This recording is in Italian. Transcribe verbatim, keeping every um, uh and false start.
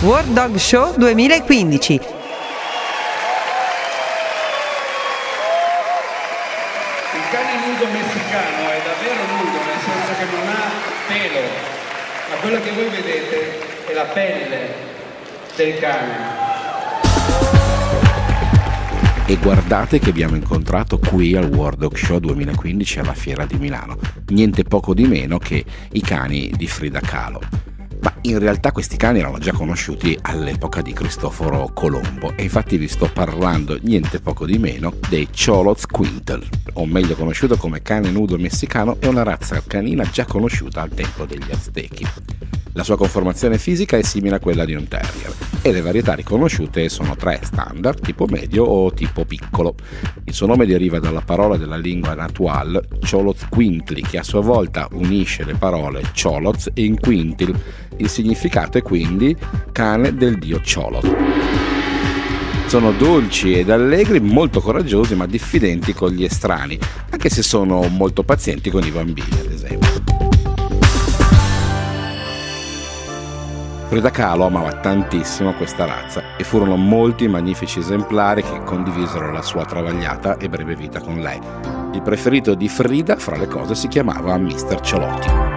World Dog Show duemilaquindici. Il cane nudo messicano è davvero nudo, nel senso che non ha pelo, ma quello che voi vedete è la pelle del cane. E guardate che abbiamo incontrato qui al World Dog Show duemilaquindici alla Fiera di Milano, niente poco di meno che i cani di Frida Kahlo. Ma in realtà questi cani erano già conosciuti all'epoca di Cristoforo Colombo, e infatti vi sto parlando niente poco di meno dei Xoloitzcuintli, o meglio conosciuto come cane nudo messicano, è una razza canina già conosciuta al tempo degli Aztechi. La sua conformazione fisica è simile a quella di un terrier e le varietà riconosciute sono tre: standard, tipo medio o tipo piccolo. Il suo nome deriva dalla parola della lingua nahuatl Xoloitzcuintli, che a sua volta unisce le parole Xolotl e inquintil. Il significato è quindi cane del dio Xolotl. Sono dolci ed allegri, molto coraggiosi ma diffidenti con gli estranei, anche se sono molto pazienti con i bambini, ad esempio. Frida Kahlo amava tantissimo questa razza e furono molti magnifici esemplari che condivisero la sua travagliata e breve vita con lei. Il preferito di Frida, fra le cose, si chiamava mister Xoloti.